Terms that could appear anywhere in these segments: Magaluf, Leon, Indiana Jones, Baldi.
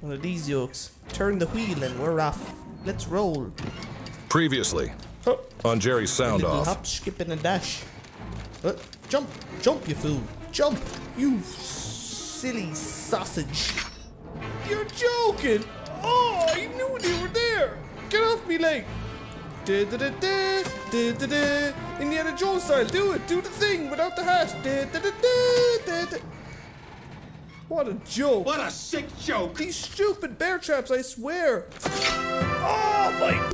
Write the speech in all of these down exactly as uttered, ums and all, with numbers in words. One of these yokes. Turn the wheel and we're off. Let's roll. Previously oh. on Jerry's sound off. Hop, skip, and a dash. Uh, jump, jump, you fool. Jump, you silly sausage. You're joking. Oh, I knew they were there. Get off me, leg. Da, da, da, da, da, da, da. Indiana Jones style, do it. Do the thing without the hat. Da, da, da, da, da, da. What a joke. What a sick joke. These stupid bear traps, I swear. Oh, my.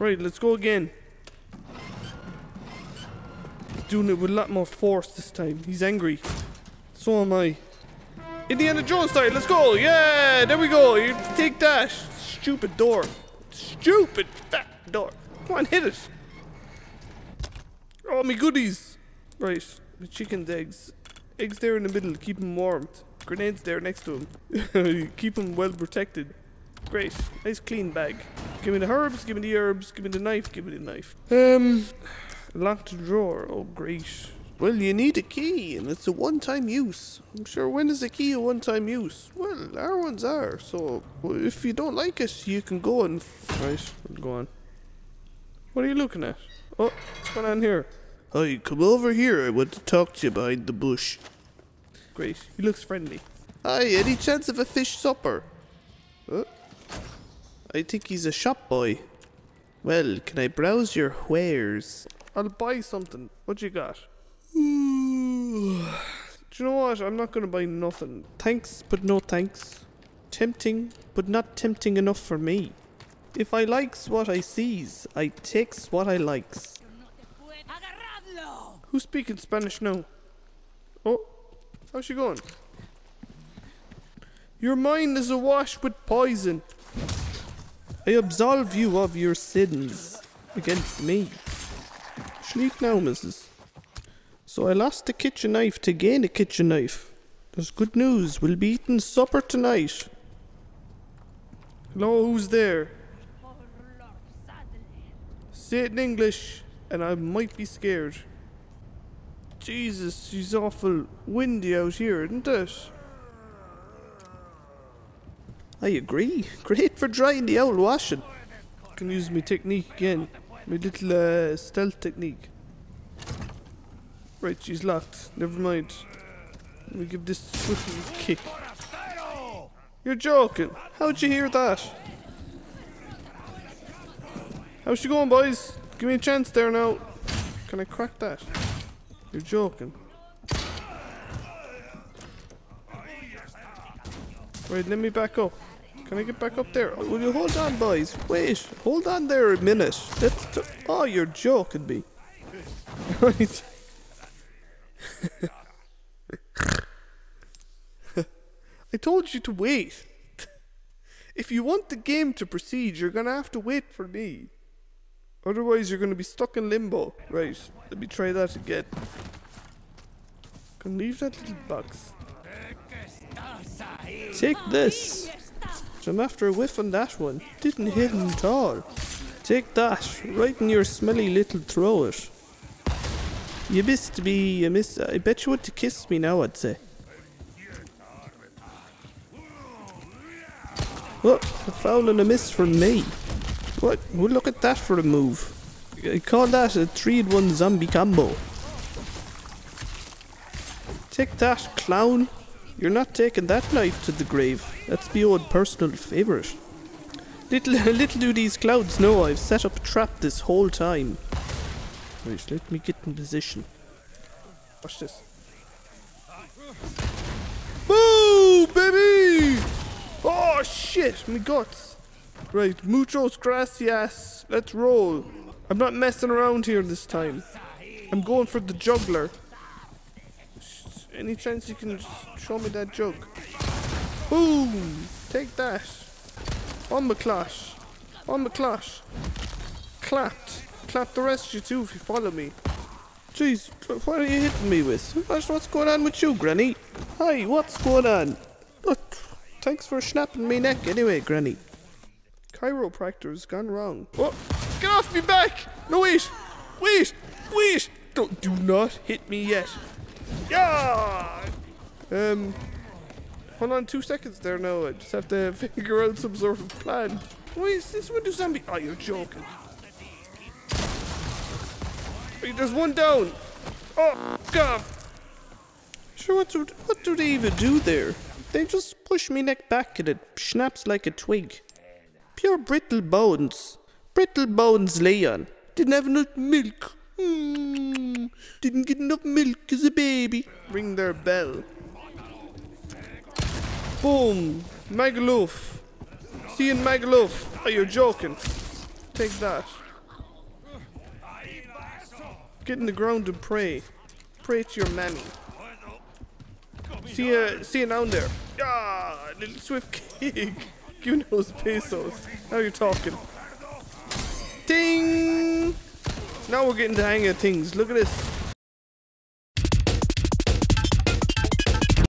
Right, let's go again. He's doing it with a lot more force this time. He's angry. So am I. Indiana Jones style, let's go. Yeah, there we go. You take that. Stupid door. Stupid fat door. Come on, hit it. Oh, me goodies. Right, the chicken's eggs. Eggs there in the middle, keep him warmed. Grenades there next to him. Keep him well protected. Great, nice clean bag. Give me the herbs, give me the herbs, give me the knife, give me the knife. Um, lock the drawer, oh great. Well, you need a key and it's a one-time use. I'm sure, when is a key a one-time use? Well, our ones are, so if you don't like it, you can go and... Right, go on. What are you looking at? Oh, what's going on here? Hi, come over here. I want to talk to you behind the bush. Great. He looks friendly. Hi, any chance of a fish supper? Oh. I think he's a shop boy. Well, can I browse your wares? I'll buy something. What you got? Ooh. Do you know what? I'm not going to buy nothing. Thanks, but no thanks. Tempting, but not tempting enough for me. If I likes what I sees, I takes what I likes. Who's speaking Spanish now? Oh, how's she going? Your mind is awash with poison. I absolve you of your sins against me. Sleep now, missus. So I lost the kitchen knife to gain a kitchen knife. There's good news. We'll be eating supper tonight. Hello, who's there? Say it in English, and I might be scared. Jesus, she's awful windy out here, isn't it? I agree. Great for drying the old washing. I can use my technique again. My little uh, stealth technique. Right, she's locked. Never mind. Let me give this swift a kick. You're joking. How'd you hear that? How's she going, boys? Give me a chance there now. Can I crack that? You're joking. Right, let me back up. Can I get back up there? Oh, will you hold on, boys? Wait, hold on there a minute. Let's t oh, you're joking me. I told you to wait. If you want the game to proceed, you're going to have to wait for me. Otherwise, you're going to be stuck in limbo. Right, let me try that again. Can leave that little box. Take this. So I'm after a whiff on that one. Didn't hit him at all. Take that, right in your smelly little throat. You missed me, you missed... I bet you want to kiss me now, I'd say. Oh, a foul and a miss from me. What? Well, look at that for a move. I call that a three in one zombie combo. Take that, clown. You're not taking that knife to the grave. That's my old personal favourite. Little, little do these clowns know I've set up a trap this whole time. Wait, let me get in position. Watch this. Boo, baby! Oh, shit, my guts. Right, muchos gracias. Let's roll. I'm not messing around here this time. I'm going for the juggler. Any chance you can show me that joke? Boom! Take that. On the clash. On the clash. Clapped. Clap the rest of you too if you follow me. Jeez, what are you hitting me with? What's going on with you, Granny? Hi, what's going on? Look, thanks for snapping me neck anyway, Granny. Chiropractor's gone wrong. Oh, get off me back! No, wait! Wait! Wait! Don't, do not hit me yet. Yeah! Um, Hold on two seconds there, no. I just have to figure out some sort of plan. Why is this window zombie? Oh, you're joking. Wait, there's one down. Oh, God. Sure, what do, what do they even do there? They just push me neck back and it snaps like a twig. Pure brittle bones. Brittle bones, Leon. Didn't have enough milk. Mm, didn't get enough milk as a baby. Ring their bell. Boom. Magaluf. See you in Magaluf. Oh, you're joking. Take that. Get in the ground and pray. Pray to your mammy. See you, see you down there. Ah, little swift kick. You know those pesos. Now you're talking. Ding! Now we're getting the hang of things. Look at this.